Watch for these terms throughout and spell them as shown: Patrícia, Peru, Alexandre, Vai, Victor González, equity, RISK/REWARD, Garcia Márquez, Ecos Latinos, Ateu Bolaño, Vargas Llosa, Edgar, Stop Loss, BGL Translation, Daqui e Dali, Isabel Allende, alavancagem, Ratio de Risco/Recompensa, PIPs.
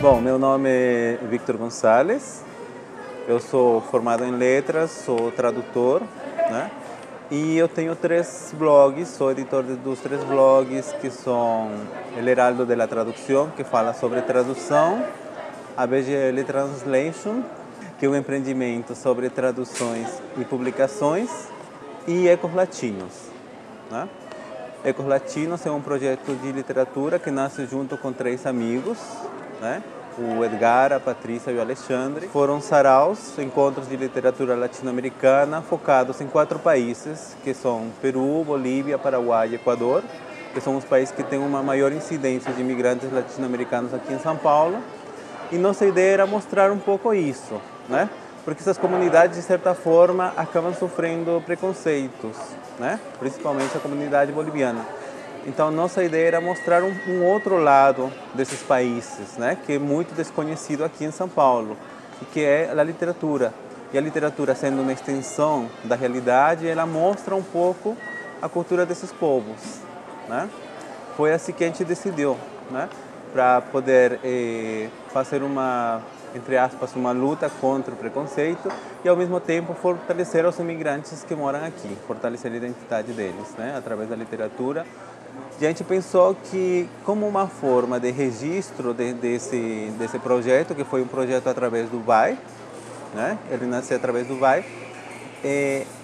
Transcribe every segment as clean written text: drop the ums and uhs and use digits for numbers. Bom, meu nome é Victor González, eu sou formado em letras, sou tradutor, né? E eu tenho 3 blogs, sou editor dos 3 blogs, que são El Heraldo de la Traducción, que fala sobre tradução, a BGL Translation, que é um empreendimento sobre traduções e publicações, e Ecos Latinos, né? Ecos Latinos é um projeto de literatura que nasce junto com 3 amigos, né? O Edgar, a Patrícia e o Alexandre. Foram saraus, encontros de literatura latino-americana focados em 4 países, que são Peru, Bolívia, Paraguai e Equador, que são os países que têm uma maior incidência de imigrantes latino-americanos aqui em São Paulo. E nossa ideia era mostrar um pouco isso, né? Porque essas comunidades, de certa forma, acabam sofrendo preconceitos, né? Principalmente a comunidade boliviana. Então, nossa ideia era mostrar um outro lado desses países, né? Que é muito desconhecido aqui em São Paulo, e que é a literatura. E a literatura, sendo uma extensão da realidade, ela mostra um pouco a cultura desses povos, né? Foi assim que a gente decidiu, né? Para poder fazer uma, entre aspas, uma luta contra o preconceito e, ao mesmo tempo, fortalecer os imigrantes que moram aqui, fortalecer a identidade deles, né? Através da literatura. E a gente pensou que, como uma forma de registro desse projeto, que foi um projeto através do Vai, né? Ele nasceu através do Vai,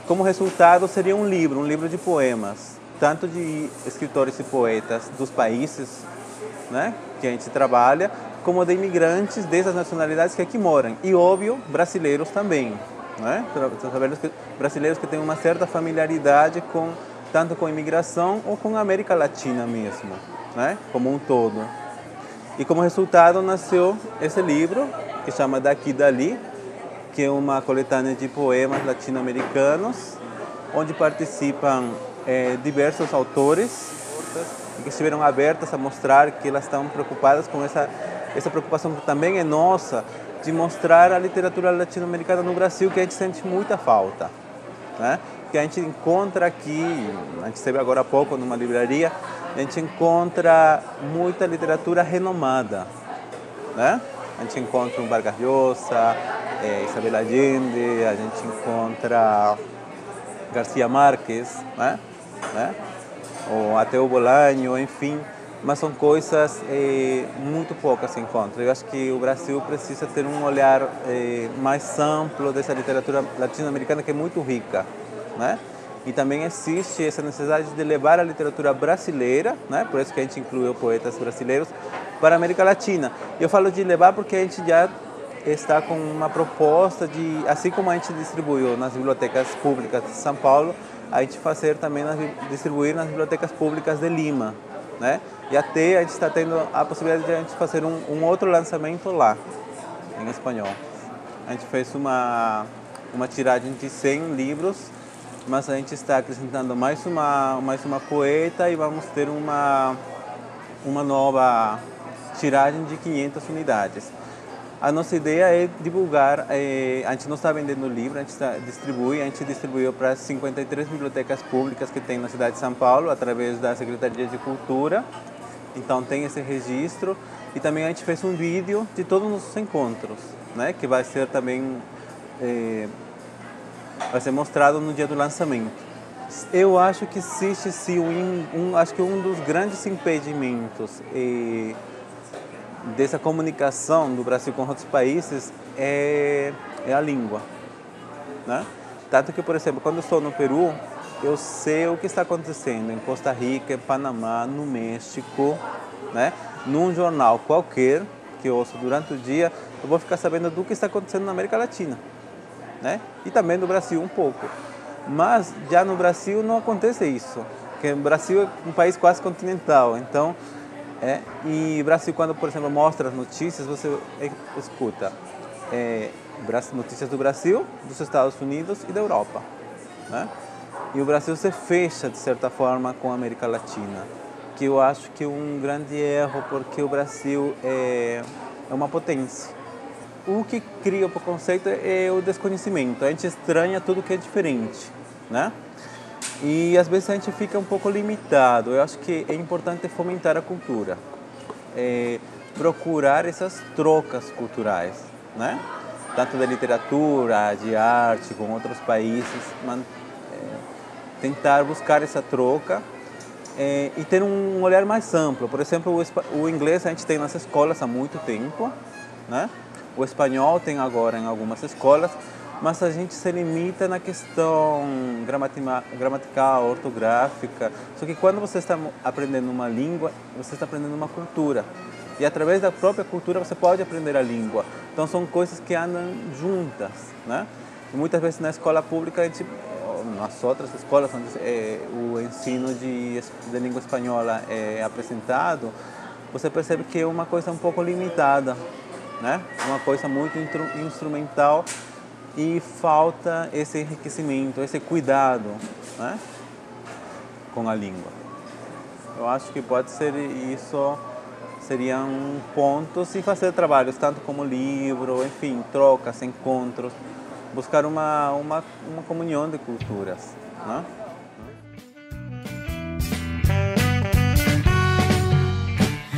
como resultado seria um livro de poemas, tanto de escritores e poetas dos países, né? Que a gente trabalha, como de imigrantes dessas nacionalidades que aqui moram. E, óbvio, brasileiros também, né? Brasileiros que têm uma certa familiaridade com, tanto com a imigração ou com a América Latina mesmo, né? Como um todo. E como resultado nasceu esse livro, que chama Daqui e Dali, que é uma coletânea de poemas latino-americanos, onde participam diversos autores que estiveram abertas a mostrar que elas estão preocupadas com essa preocupação que também é nossa, de mostrar a literatura latino-americana no Brasil, que a gente sente muita falta, né? Que a gente encontra aqui, a gente esteve agora há pouco numa livraria, a gente encontra muita literatura renomada, né? A gente encontra um Vargas Llosa, Isabel Allende, a gente encontra Garcia Márquez, né? Ou Ateu Bolaño, enfim, mas são coisas muito poucas se encontram. Eu acho que o Brasil precisa ter um olhar mais amplo dessa literatura latino-americana, que é muito rica, né? E também existe essa necessidade de levar a literatura brasileira, né? Por isso que a gente incluiu poetas brasileiros, para a América Latina. Eu falo de levar porque a gente já está com uma proposta de, assim como a gente distribuiu nas bibliotecas públicas de São Paulo, a gente fazer também, distribuir nas bibliotecas públicas de Lima, né? E até a gente está tendo a possibilidade de a gente fazer um outro lançamento lá, em espanhol. A gente fez uma tiragem de 100 livros, mas a gente está acrescentando mais uma poeta, e vamos ter uma nova tiragem de 500 unidades. A nossa ideia é divulgar, a gente não está vendendo livro, a gente distribuiu para 53 bibliotecas públicas que tem na cidade de São Paulo, através da Secretaria de Cultura, então tem esse registro. E também a gente fez um vídeo de todos os nossos encontros, né? Que vai ser também vai ser mostrado no dia do lançamento. Eu acho que existe sim um dos grandes impedimentos dessa comunicação do Brasil com outros países é a língua, né? Tanto que, por exemplo, quando eu estou no Peru, eu sei o que está acontecendo em Costa Rica, em Panamá, no México, né? Num jornal qualquer que eu ouço durante o dia, eu vou ficar sabendo do que está acontecendo na América Latina, né? E também do Brasil um pouco. Mas já no Brasil não acontece isso, porque o Brasil é um país quase continental, então... E o Brasil, quando, por exemplo, mostra as notícias, você escuta notícias do Brasil, dos Estados Unidos e da Europa, né? E o Brasil se fecha, de certa forma, com a América Latina, que eu acho que é um grande erro, porque o Brasil é uma potência. O que cria o preconceito é o desconhecimento. A gente estranha tudo que é diferente, né? E às vezes a gente fica um pouco limitado. Eu acho que é importante fomentar a cultura. procurar essas trocas culturais, né? Tanto da literatura, de arte, com outros países, tentar buscar essa troca e ter um olhar mais amplo. Por exemplo, o inglês a gente tem nas escolas há muito tempo, né? O espanhol tem agora em algumas escolas, mas a gente se limita na questão gramatical, ortográfica. Só que quando você está aprendendo uma língua, você está aprendendo uma cultura. E através da própria cultura você pode aprender a língua. Então são coisas que andam juntas, né? E muitas vezes na escola pública, nas outras escolas onde o ensino de língua espanhola é apresentado, você percebe que é uma coisa um pouco limitada, né? Uma coisa muito instrumental. E falta esse enriquecimento, esse cuidado, né, com a língua. Eu acho que pode ser isso, seria um ponto, se fazer trabalhos, tanto como livro, enfim, trocas, encontros, buscar uma comunhão de culturas, né?